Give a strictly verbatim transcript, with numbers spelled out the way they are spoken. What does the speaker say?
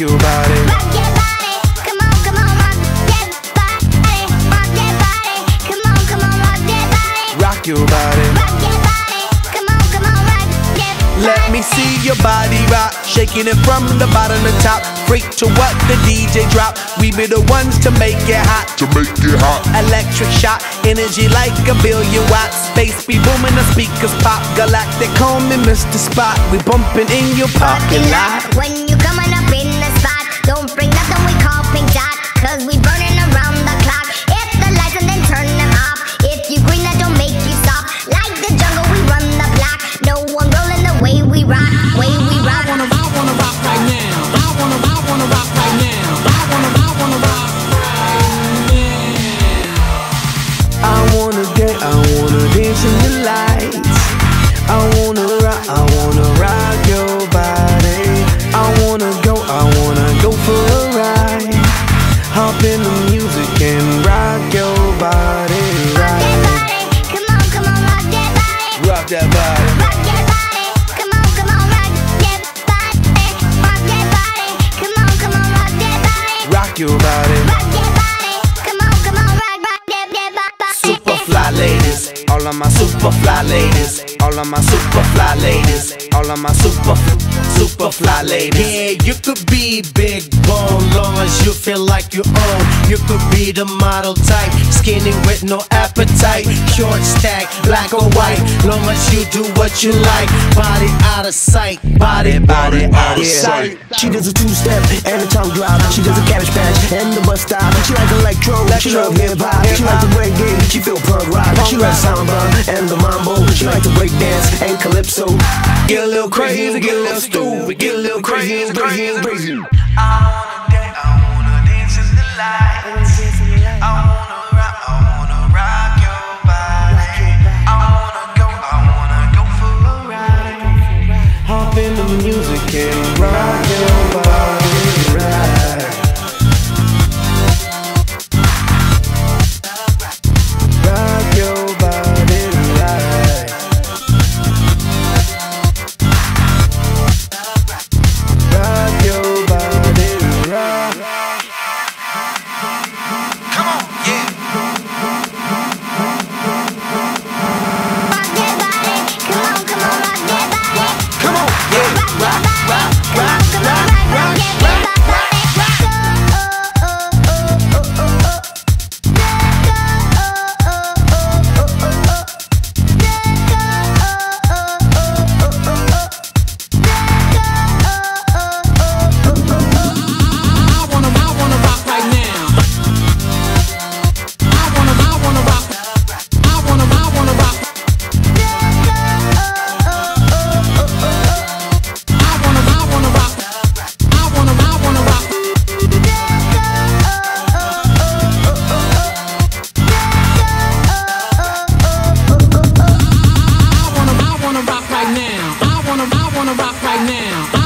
Your body. Rock your body, come on, come on, rock that body. Rock that body, come on, come on, rock that body. Rock your body. Rock your body, come on, come on, rock that body. Let me see your body rock, shaking it from the bottom to top. Freak to what the D J drop. We be the ones to make it hot. To make it hot. Electric shot, energy like a billion watts. Space be booming, the speakers pop. Galactic, call me Mister Spot. We bumping in your parking lot. When you coming up in the don't bring nothing we call pink dot, cause we burning around the clock. Hit the lights and then turn them off. If you green that don't make you stop. Like the jungle, we run the block. No one rolling the way we rock, way we rock. I wanna, I wanna rock right now. I wanna, I wanna rock right now. I wanna, I wanna rock right now. I wanna dance, I wanna dance in the lights. I wanna rock, I wanna rock your body. I wanna go, I wanna go for a ride. Hop in the music and rock your body, rock. Rock that body, come on, come on, rock that body. Rock that body. Rock that body, come on, come on, rock that body. Rock that body, come on, come on, rock that body. Rock your body. Rock that body, come on, come on, rock, rock that body. Super fly ladies, all of my super fly ladies, all of my super fly ladies, all of my super super fly ladies. Yeah, you could be big bone, long as you feel like you own. You could be the model type, skinny with no appetite. Short stack, black or white, long as you do what you like. Body out of sight, body, body out of sight. She does a two-step and a tongue drop. She does a cabbage patch and the bus stop. She like electro, she love hip-hop. She like the reggae, she feel punk rock. She like samba and the mambo. She like to break dance and calypso. Get a little crazy, get a little stupid, get a little crazy, crazy, crazy. I wanna dance, I wanna dance in the lights. I wanna rock, I wanna rock your body. I wanna go, I wanna go for a ride. Hop in the music and rock your body, ride. Rock your body, ride. Rock your body, ride. Come on, yeah. Rock that body, come on, come on, rock that body. Come on, yeah. Rock, rock, rock, rock, rock, rock, rock, rock. Rock right now.